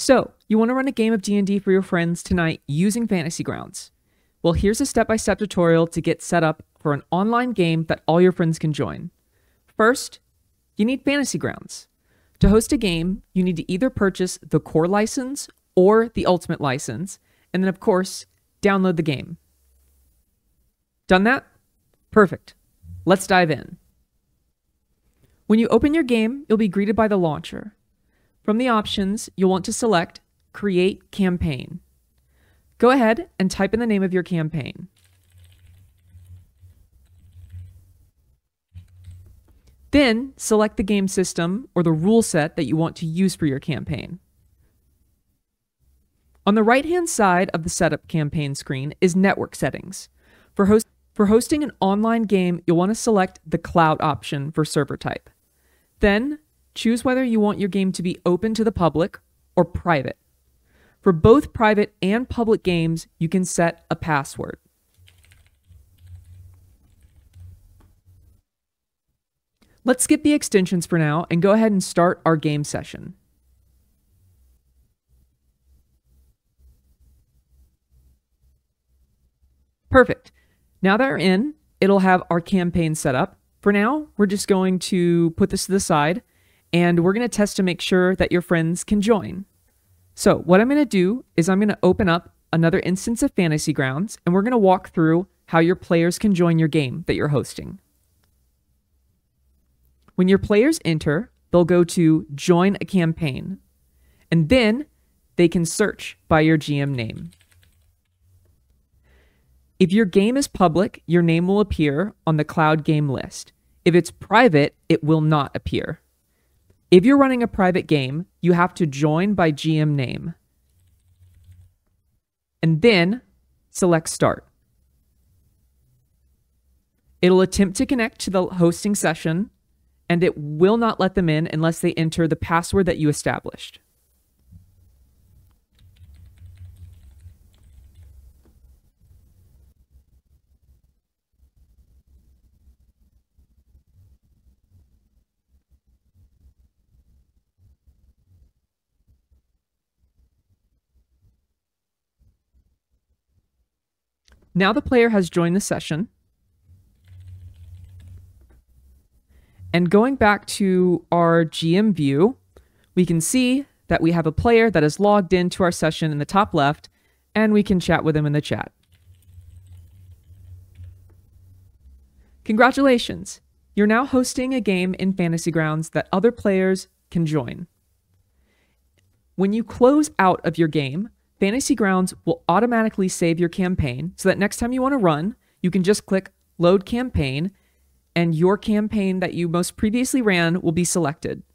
So, you want to run a game of D&D for your friends tonight using Fantasy Grounds. Well, here's a step-by-step tutorial to get set up for an online game that all your friends can join. First, you need Fantasy Grounds. To host a game, you need to either purchase the core license or the ultimate license, and then, of course, download the game. Done that? Perfect. Let's dive in. When you open your game, you'll be greeted by the launcher. From the options, you'll want to select Create Campaign. Go ahead and type in the name of your campaign. Then select the game system or the rule set that you want to use for your campaign. On the right-hand side of the Setup Campaign screen is Network Settings. For hosting an online game, you'll want to select the Cloud option for server type. Then, choose whether you want your game to be open to the public or private. For both private and public games, you can set a password. Let's skip the extensions for now and go ahead and start our game session. Perfect. Now that we're in, it'll have our campaign set up. For now, we're just going to put this to the side, and we're going to test to make sure that your friends can join. So what I'm going to do is I'm going to open up another instance of Fantasy Grounds, and we're going to walk through how your players can join your game that you're hosting. When your players enter, they'll go to Join a Campaign, and then they can search by your GM name. If your game is public, your name will appear on the Cloud Game list. If it's private, it will not appear. If you're running a private game, you have to join by GM name, and then select Start. It'll attempt to connect to the hosting session, and it will not let them in unless they enter the password that you established. Now the player has joined the session. And going back to our GM view, we can see that we have a player that is logged into our session in the top left, and we can chat with him in the chat. Congratulations! You're now hosting a game in Fantasy Grounds that other players can join. When you close out of your game, Fantasy Grounds will automatically save your campaign so that next time you want to run, you can just click Load Campaign, and your campaign that you most previously ran will be selected.